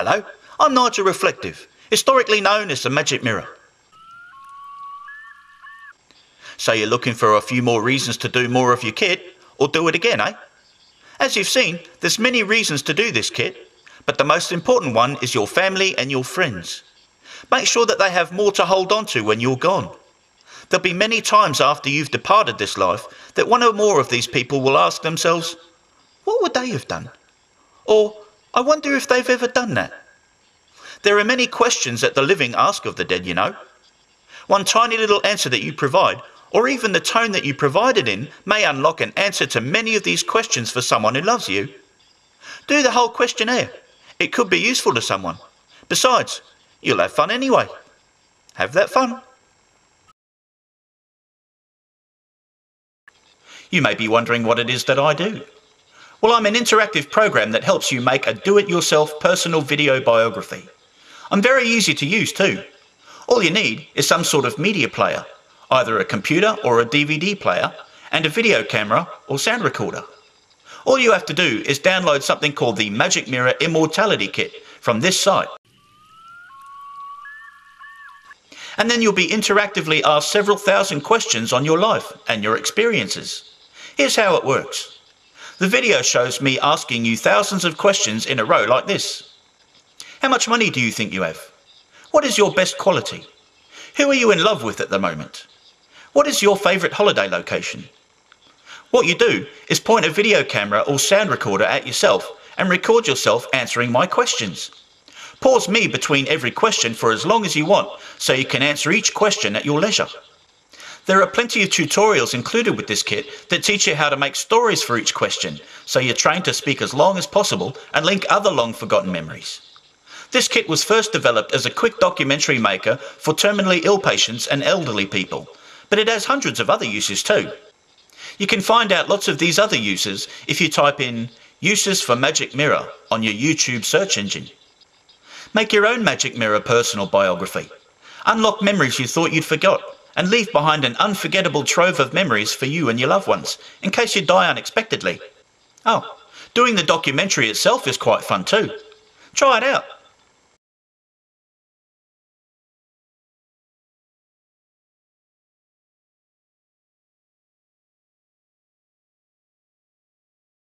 Hello, I'm Nigel Reflective, historically known as the Magic Mirror. So you're looking for a few more reasons to do more of your kit, or do it again, eh? As you've seen, there's many reasons to do this kit, but the most important one is your family and your friends. Make sure that they have more to hold on to when you're gone. There'll be many times after you've departed this life that one or more of these people will ask themselves, what would they have done? Or, I wonder if they've ever done that. There are many questions that the living ask of the dead, you know. One tiny little answer that you provide, or even the tone that you provide it in, may unlock an answer to many of these questions for someone who loves you. Do the whole questionnaire. It could be useful to someone. Besides, you'll have fun anyway. Have that fun. You may be wondering what it is that I do. Well, I'm an interactive program that helps you make a do-it-yourself personal video biography. I'm very easy to use too. All you need is some sort of media player, either a computer or a DVD player, and a video camera or sound recorder. All you have to do is download something called the Magic Mirror Immortality Kit from this site. And then you'll be interactively asked several thousand questions on your life and your experiences. Here's how it works. The video shows me asking you thousands of questions in a row like this. How much money do you think you have? What is your best quality? Who are you in love with at the moment? What is your favourite holiday location? What you do is point a video camera or sound recorder at yourself and record yourself answering my questions. Pause me between every question for as long as you want so you can answer each question at your leisure. There are plenty of tutorials included with this kit that teach you how to make stories for each question, so you're trained to speak as long as possible and link other long-forgotten memories. This kit was first developed as a quick documentary maker for terminally ill patients and elderly people, but it has hundreds of other uses too. You can find out lots of these other uses if you type in "uses for Magic Mirror" on your YouTube search engine. Make your own Magic Mirror personal biography. Unlock memories you thought you'd forgot, and leave behind an unforgettable trove of memories for you and your loved ones, in case you die unexpectedly. Oh, doing the documentary itself is quite fun too. Try it out.